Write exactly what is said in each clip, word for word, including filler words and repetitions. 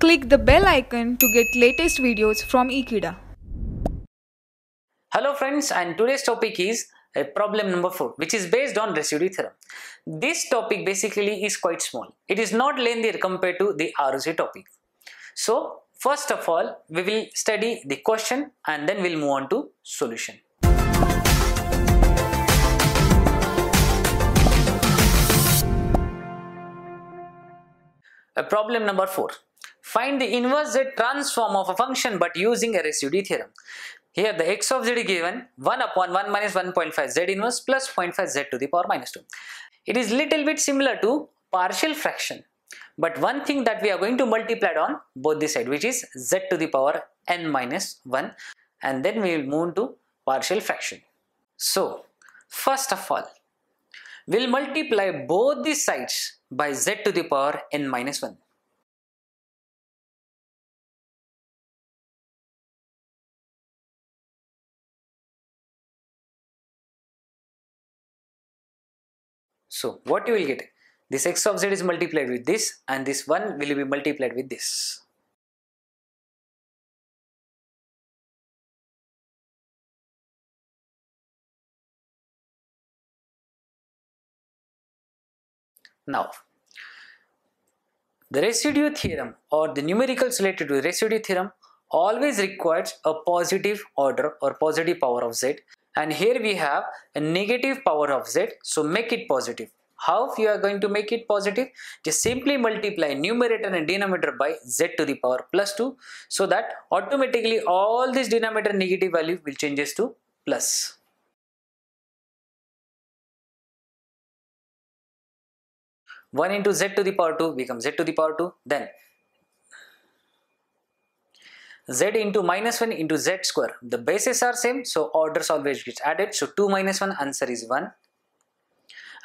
Click the bell icon to get latest videos from Ekeeda. Hello friends, and today's topic is Uh, problem number four, which is based on residue theorem. This topic basically is quite small. It is not lengthier compared to the R O C topic. So first of all, we will study the question and then we'll move on to solution. Uh, problem number four. Find the inverse Z transform of a function but using a residue theorem. Here the x of z is given one upon one minus one point five z inverse plus zero point five z to the power minus two. It is little bit similar to partial fraction, but one thing that we are going to multiply on both the side, which is z to the power n minus one, and then we will move to partial fraction. So first of all, we will multiply both the sides by z to the power n minus one. So what you will get, this x of z is multiplied with this and this one will be multiplied with this. Now, the residue theorem or the numericals related to the residue theorem always requires a positive order or positive power of z. And here we have a negative power of z, so make it positive. How you are going to make it positive? Just simply multiply numerator and denominator by z to the power plus two, so that automatically all this denominator negative value will changes to plus. one into z to the power two becomes z to the power two, then z into minus one into z square. The bases are same, so orders always gets added. So two minus one, answer is one.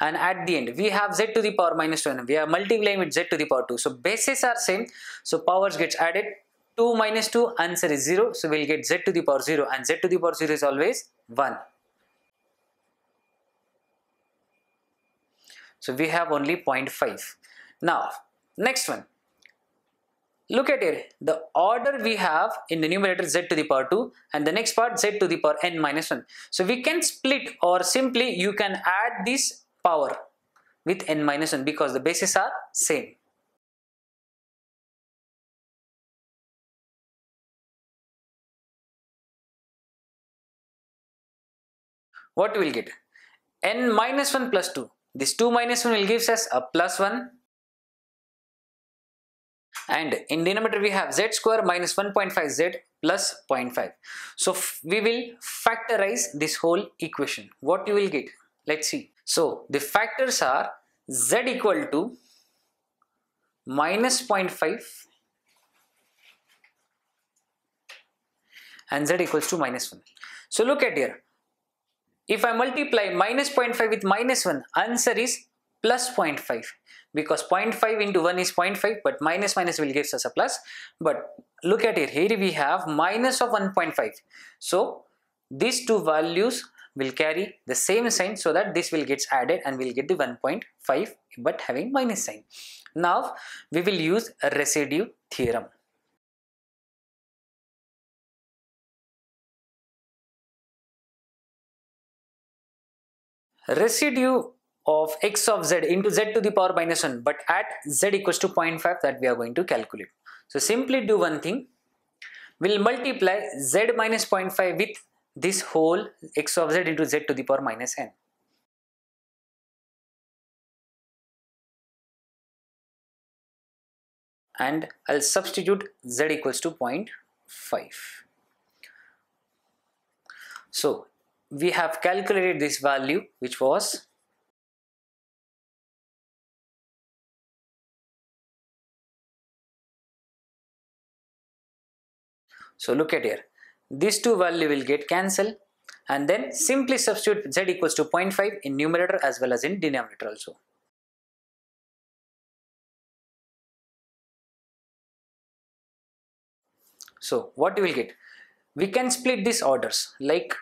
And at the end, we have z to the power minus one. We are multiplying with z to the power two. So bases are same, so powers gets added. two minus two, answer is zero. So we'll get z to the power zero, and z to the power zero is always one. So we have only zero point five. Now, next one. Look at here, the order we have in the numerator z to the power two and the next part z to the power n minus one. So we can split, or simply you can add this power with n minus one because the bases are same. What we will get? N minus one plus two. This two minus one will give us a plus one. And in denominator we have z square minus one point five z plus zero point five. So we will factorize this whole equation. What you will get? Let's see. So the factors are z equal to minus zero point five and z equals to minus one. So look at here. If I multiply minus zero point five with minus one, answer is plus zero point five. Because zero point five into one is zero point five, but minus minus will give us a plus. But look at it, here we have minus of one point five. So these two values will carry the same sign, so that this will get added and we'll get the one point five, but having minus sign. Now we will use a residue theorem. Residue of x of z into z to the power minus one, but at z equals to zero point five, that we are going to calculate. So simply do one thing, we'll multiply z minus zero point five with this whole x of z into z to the power minus n. And I'll substitute z equals to zero point five. So we have calculated this value, which was so look at here, these two value will get cancelled, and then simply substitute z equals to zero point five in numerator as well as in denominator also. So what you will get? We can split these orders like,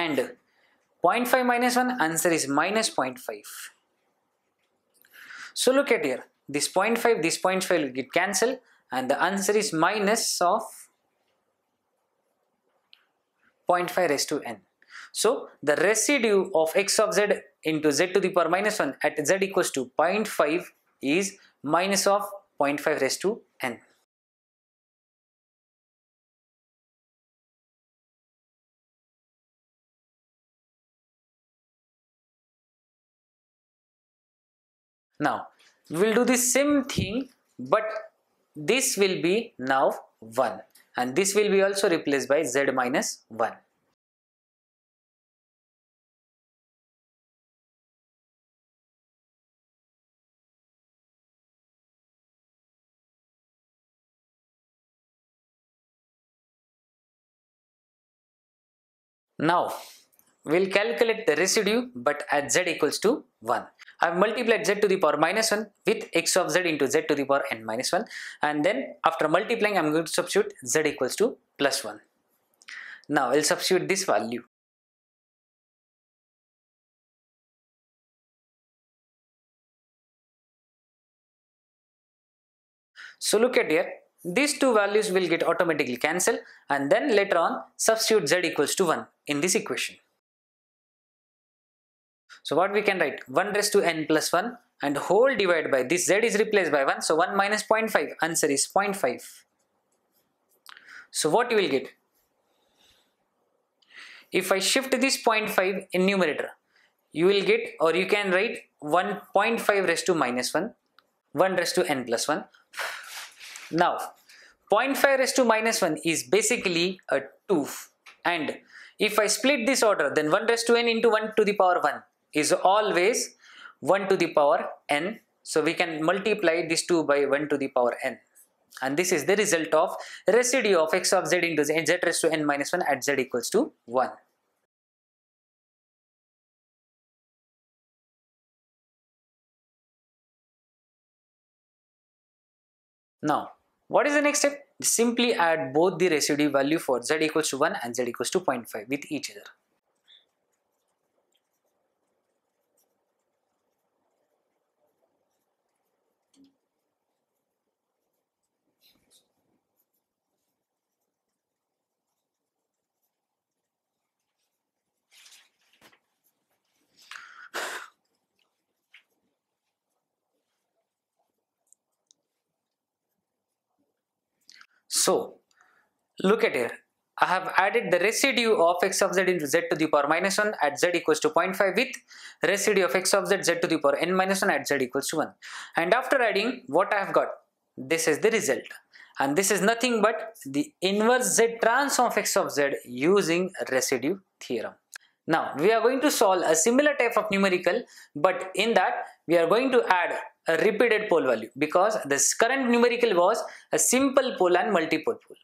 and zero point five minus one, answer is minus zero point five. So look at here, this zero point five, this zero point five will get cancelled, and the answer is minus of zero point five raised to n. So the residue of x of z into z to the power minus one at z equals to zero point five is minus of zero point five raised to n. Now we will do the same thing, but this will be now one, and this will be also replaced by z minus one. Now we will calculate the residue, but at z equals to one. I have multiplied z to the power minus one with x of z into z to the power n minus one, and then after multiplying I am going to substitute z equals to plus one. Now I will substitute this value. So look at here, these two values will get automatically cancelled, and then later on substitute z equals to one in this equation. So what we can write, one raised to n plus one, and whole divided by this z is replaced by one, so one minus zero point five, answer is zero point five. So what you will get, if I shift this zero point five in numerator, you will get, or you can write one point five raised to minus one, one raised to n plus one. Now zero point five raised to minus one is basically a two, and if I split this order, then one raised to n into one to the power one is always one to the power n. So we can multiply this two by one to the power n, and this is the result of residue of x of z into z, z raised to n minus one at z equals to one. Now what is the next step? Simply add both the residue value for z equals to one and z equals to zero point five with each other. So look at here, I have added the residue of x of z into z to the power minus one at z equals to zero point five with residue of x of z, z to the power n minus one at z equals to one, and after adding what I have got, this is the result, and this is nothing but the inverse z transform of x of z using residue theorem. Now we are going to solve a similar type of numerical, but in that we are going to add a repeated pole value, because this current numerical was a simple pole and multipole pole.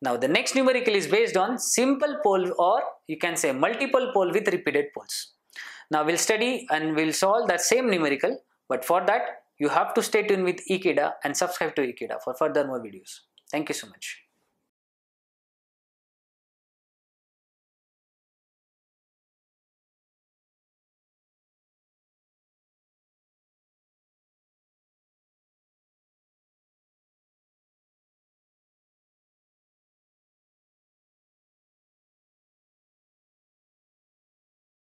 Now the next numerical is based on simple pole, or you can say multiple pole with repeated poles. Now we'll study and we'll solve that same numerical, but for that you have to stay tuned with Ekeeda and subscribe to Ekeeda for further more videos. Thank you so much.